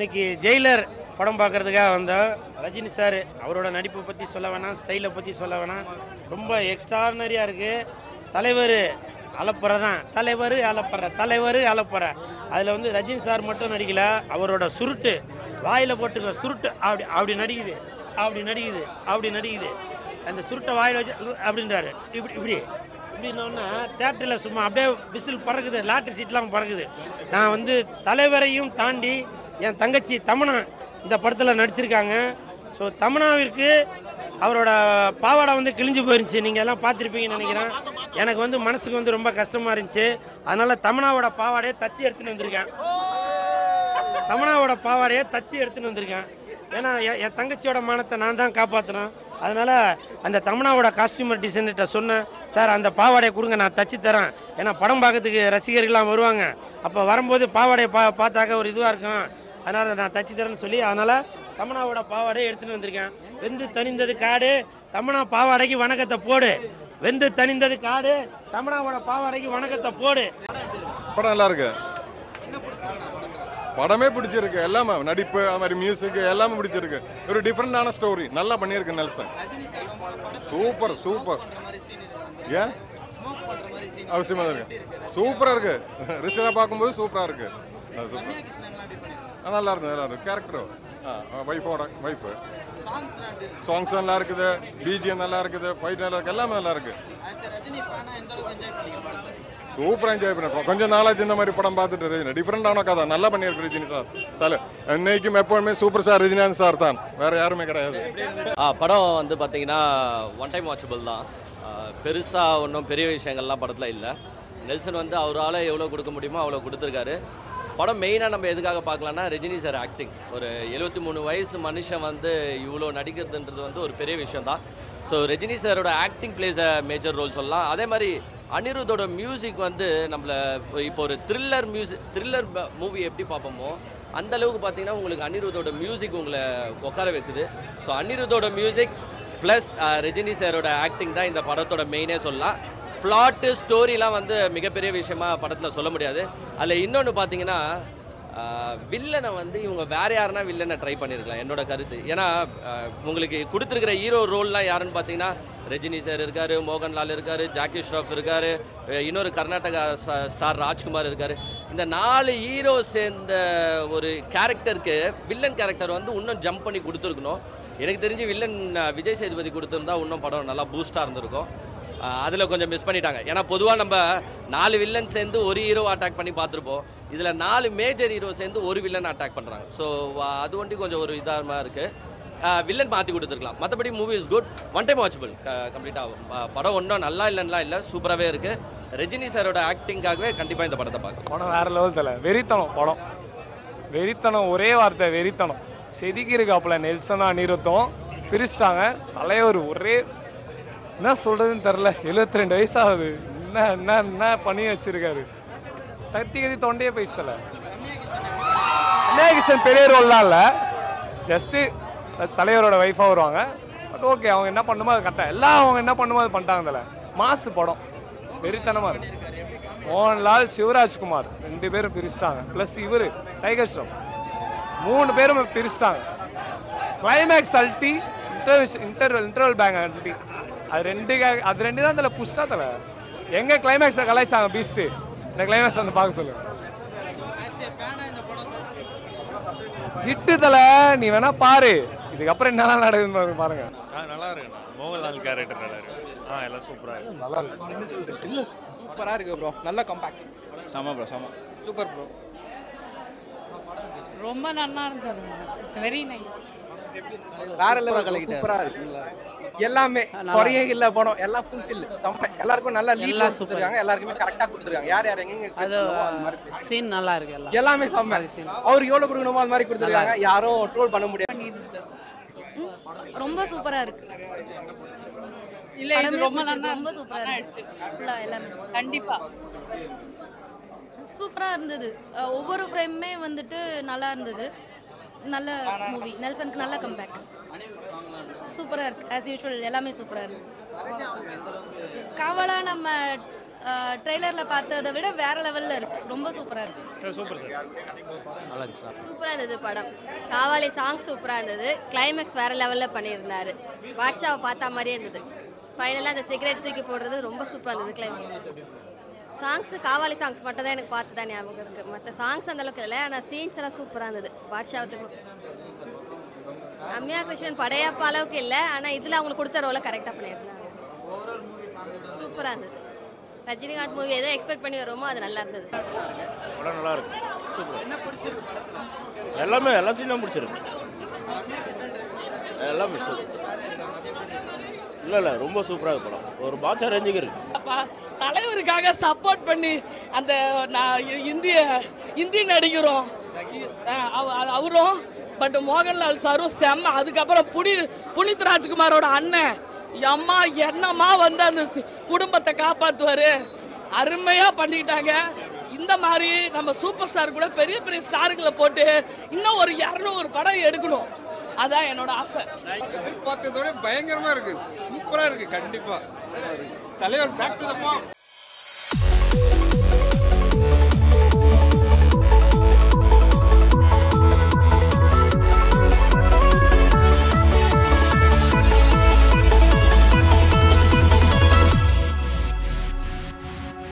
இன்னைக்கு ஜெயிலர் படம் பார்க்கறதுக்காக வந்தோம். ரஜினி சார் அவரோட நடிப்பை பற்றி சொல்ல வேணாம், ஸ்டைலை பற்றி சொல்ல வேணாம், ரொம்ப எக்ஸ்ட்ரானரியாக இருக்குது. தலைவர் அலப்பறை தான், தலைவர் அலப்பறை. அதில் வந்து ரஜினி சார் மட்டும் நடிக்கல, அவரோட சுருட்டு வாயில் போட்டுக்கிற சுருட்டு அப்படி நடிக்குது. அந்த சுருட்டை வாயில் வச்சு அப்படின்றாரு, இப்படின்னா தேட்டரில் சும்மா அப்படியே விசில் பறக்குது, லாட்டரி சீட்லாம் பறக்குது. நான் வந்து தலைவரையும் தாண்டி என் தங்கச்சி தமனா இந்த படத்தில் நடிச்சிருக்காங்க. ஸோ தமனாவிற்கு அவரோட பாவாடை வந்து கிழிஞ்சு போயிருந்துச்சு, நீங்கள் எல்லாம் பார்த்துருப்பீங்கன்னு நினைக்கிறேன். எனக்கு வந்து மனசுக்கு வந்து ரொம்ப கஷ்டமாக இருந்துச்சு, அதனால் தமனாவோட பாவாடையை தச்சு எடுத்துன்னு வந்திருக்கேன். ஏன்னா என் தங்கச்சியோட மானத்தை நான் தான் காப்பாற்றினேன். அதனால் அந்த தமனாவோட காஸ்டியூமர் டிசைனர்கிட்ட சொன்னேன், சார் அந்த பாவாடையை கொடுங்க நான் தச்சு தரேன். ஏன்னா படம் பார்க்கறதுக்கு ரசிகர்கள்லாம் வருவாங்க, அப்போ வரும்போது பாவாடையை பார்த்தாக்க ஒரு இதுவாக இருக்கும், அதனால் நான் தச்சு தரேன்னு சொல்லி அதனால் தமனாவோட பாவாடையை எடுத்துகிட்டு வந்திருக்கேன். வெந்து தனிந்தது காடு தமனா பாவாடைக்கு வணக்கத்தை போடு, வெந்து தனிந்தது காடு தமனாவோட பாவாடைக்கு வணக்கத்தை போடு. படம் நல்லா இருக்கு, படமே பிடிச்சிருக்கு, எல்லாமே நடிப்பு அது மாதிரி மியூசிக்கு எல்லாமே பிடிச்சிருக்கு. ஒரு டிஃப்ரெண்டான ஸ்டோரி நல்லா பண்ணியிருக்கு நெல்சன். சூப்பர் சூப்பர், ஏன் அவசியமாக இருக்கு, சூப்பராக இருக்கு. ரிசனாக பார்க்கும்போது சூப்பராக இருக்கு, நல்லா இருக்கு நல்லா இருக்கு. கேரக்டரும் ஒய்ஃபோட ஒய்ஃபு சாங்ஸ் நல்லா இருக்குது, பிஜிஎம் நல்லா இருக்குது, ஃபைட் நல்லா இருக்குது, எல்லாமே நல்லா இருக்கு. சூப்பராக என்ஜாய் பண்ணிருக்கோம். கொஞ்சம் நாளாச்சு இந்த மாதிரி படம் பார்த்துட்டு ரஜினி டிஃப்ரெண்டான கதை நல்லா பண்ணியிருக்கு ரஜினி சார். தலை இன்னைக்கும் எப்போவுமே சூப்பர் சார் ரஜினிகாந்த் சார் தான், வேறு யாருமே கிடையாது. படம் வந்து பார்த்தீங்கன்னா ஒன் டைம் வாட்சபிள் தான், பெருசாக ஒன்றும் பெரிய விஷயங்கள்லாம் படத்தில் இல்லை. நெல்சன் வந்து அவரால் எவ்வளோ கொடுக்க முடியுமோ அவ்வளோ கொடுத்துருக்காரு. படம் மெயினாக நம்ம எதுக்காக பார்க்கலான்னா ரஜினி சார் ஆக்டிங். ஒரு 73 வயசு மனுஷன் வந்து இவ்வளோ நடிக்கிறதுன்றது வந்து ஒரு பெரிய விஷயம் தான். ஸோ ரஜினி சாரோட acting plays a major role சொல்லலாம். அதே மாதிரி அனிருத்தோட மியூசிக் வந்து நம்மளை இப்போ ஒரு த்ரில்லர் மூவி எப்படி பார்ப்போமோ அந்தளவுக்கு பார்த்தீங்கன்னா உங்களுக்கு அனிருத்தோட மியூசிக் உங்களை உட்கார வைக்குது. ஸோ அனிருத்தோட மியூசிக் ப்ளஸ் ரஜினி சாரோட ஆக்டிங் தான் இந்த படத்தோட மெயினே சொல்லலாம். பிளாட்டு ஸ்டோரிலாம் வந்து மிகப்பெரிய விஷயமாக படத்தில் சொல்ல முடியாது. அதில் இன்னொன்று பார்த்தீங்கன்னா வில்லனை வந்து இவங்க வேறு யாருன்னா வில்லனை ட்ரை பண்ணியிருக்கலாம் என்னோட கருத்து. ஏன்னா உங்களுக்கு கொடுத்துருக்கிற ஹீரோ ரோல்லாம் யாருன்னு பார்த்தீங்கன்னா ரஜினி சார் இருக்கார், மோகன் லால் இருக்கார், ஜாக்கி ஷ்ராஃப் இருக்கார், இன்னொரு கர்நாடகா ஸ்டார் ராஜ்குமார் இருக்கார். இந்த 4 ஹீரோ சேர்ந்த ஒரு கேரக்டருக்கு வில்லன் கேரக்டர் வந்து இன்னும் ஜம்ப் பண்ணி கொடுத்துருக்கணும். எனக்கு தெரிஞ்சு வில்லன் விஜய் சேதுபதி கொடுத்துருந்தா இன்னும் படம் நல்லா பூஸ்டாக இருந்திருக்கும். அதில் கொஞ்சம் மிஸ் பண்ணிட்டாங்க. ஏன்னா பொதுவாக நம்ம 4 வில்லன் சேர்ந்து ஒரு ஹீரோ அட்டாக் பண்ணி பார்த்துருப்போம், இதில் 4 மேஜர் ஹீரோ சேர்ந்து ஒரு வில்லன் அட்டாக் பண்ணுறாங்க. ஸோ அது ஒண்டி கொஞ்சம் ஒரு இதாக இருக்குது, வில்லன் மாற்றி கொடுத்துருக்கலாம். மற்றபடி movie is good, one time watchable complete ஆகும். படம் ஒன்றும் நல்லா இல்லைன்னா இல்லை, சூப்பராகவே இருக்குது. ரஜினி சாரோட ஆக்டிங்காகவே கண்டிப்பாக இந்த படத்தை பார்க்கலாம். படம் வேறு லெவல் தலை, வெறித்தனம் படம், வெறித்தனம், ஒரே வார்த்தை வெறித்தனம். செதுக்கி இருக்காப்புல நெல்சனா அனிருத்தம் பிரிச்சிட்டாங்க. தலைவர் ஒரே என்ன சொல்கிறதுன்னு தெரில, 72 வயசாகுது, என்ன என்ன என்ன பண்ணி வச்சுருக்காரு, தட்டி தொண்டையே பேசலை. அன்யாகிஷன் பெரிய ரோல்லாம் இல்லை, ஜஸ்ட்டு தலைவரோட ஒய்ஃபாக வருவாங்க. பட் ஓகே, அவங்க என்ன பண்ணுமோ அது கரெக்டாக எல்லாம் அவங்க என்ன பண்ணுமோ அது பண்ணிட்டாங்க. தலை மாசு படம், வெறித்தனமாக இருக்குது. மோகன்லால் சிவராஜ்குமார் 2 பேரும் பிரிச்சிட்டாங்க, ப்ளஸ் இவர் டைகர் ஷ்ராஃப் 3 பேரும் பிரிச்சிட்டாங்க. கிளைமேக்ஸ் அல்ட்டி இன்டர்வல் பேங்க் அல்ட்டி, அது ரெண்டு தான் தலை புஷ்டா. தலை எங்கே கிளைமேக்ஸை கலாய்ச்சாங்க பீஸ்ட்டு, இந்த கிளைமேக்ஸ் வந்து பார்க்க சொல்லு ஹிட்டு. தலை நீ வேணா பாரு, இதுக்கப்புறம் என்னெல்லாம் நடக்குதுன்னு பாருங்க. நல்லா இருக்கு, மோகன்லால் கேரக்டர் நல்லா இருக்கு, எல்லாம் சூப்பராக இருக்கு, நல்லா இருக்கு, சூப்பராக இருக்கு ப்ரோ. நல்லா கம்பேக்ட், சம ப்ரோ, சம சூப்பர் ப்ரோ, ரொம்ப நல்லா இருந்தது, இட்ஸ் வெரி நைஸ். வேற லெவல் கலெக்ட், சூப்பரா இருக்கு எல்லாமே. குறையே இல்ல படம், எல்லாம் ஃபுல் ஃபில் சம்பளம், எல்லாருக்கும் நல்லா லீலா கொடுத்துருக்காங்க, எல்லாருக்குமே கரெக்டா கொடுத்துருக்காங்க. யார் யார் எங்க அது சீன் நல்லா இருக்கு, எல்லாமே சம்பளம் அவருக்கு எவ்வளவு கொடுக்கணுமோ அது மாதிரி கொடுத்துருக்காங்க. யாரும் ட்ரோல் பண்ண முடியாது, ரொம்ப சூப்பரா இருக்கு. இல்ல இது ரொம்ப நல்லா, ரொம்ப சூப்பரா இருக்கு, ஃபுல்லா எல்லாமே கண்டிப்பா சூப்பரா இருந்தது. ஒவ்வொரு ஃப்ரேம்மே வந்துட்டு நல்லா இருந்தது, நல்ல மூவி. நெல்சனுக்கு நல்ல கம்பேக், சூப்பராக இருக்குது, ஆஸ் யூஷுவல் எல்லாமே சூப்பராக இருக்குது. கவலை நம்ம trailer la paatha vida vera level la irukku romba super ah irukku super sir nalla sir super ah irundhu padam kavali song super ah irundhu climax vera level la panirundaru WhatsApp paatha mariye irundhu finally the cigarette thooki podradhu romba super ah irundhu climax songs kavali songs matta da enak paatha da niyamagam irukku matta songs andalukku illa ana scenes la super ah irundhu WhatsApp Amya Krishnan padayappa alavukku illa ana idhula avanga kodutha role correct ah panirundaru overall movie super ah irundhu Rajinikanth movie ஏதோ expect பண்ணி வரமோ அது நல்லா இருந்தது. படம் நல்லா இருக்கு. Super. என்ன பிடிச்சிருக்கு படத்துல? எல்லாமே எல்லா சீனும் பிடிச்சிருக்கு. எல்லாமே சூப்பர். இல்ல ரொம்ப சூப்பரா இருக்கு படம். ஒரு பாட்சா ரேஞ்சுக்கு இருக்கு. தலைவருக்காக சப்போர்ட் பண்ணி அந்த இந்திய நடிகரும் அவரும் பட் மோகன்லால் சாரும் செம்ம அதுக்கு அப்புறம் புனித் ராஜ்குமாரோட அண்ணன் அம்மா என்னம்மா வந்து அந்த குடும்பத்தை காப்பாத்துவாரு அருமையா பண்ணிட்டாங்க இந்த மாதிரி நம்ம சூப்பர் ஸ்டார் கூட பெரிய பெரிய ஸ்டார்களை போட்டு இன்னும் ஒரு 200 படம் எடுக்கணும் அதான் என்னோட ஆசை பார்த்ததோட பயங்கரமா இருக்கு சூப்பரா இருக்கு கண்டிப்பா தலைவர் பேக் டு தி ஃபார்ம்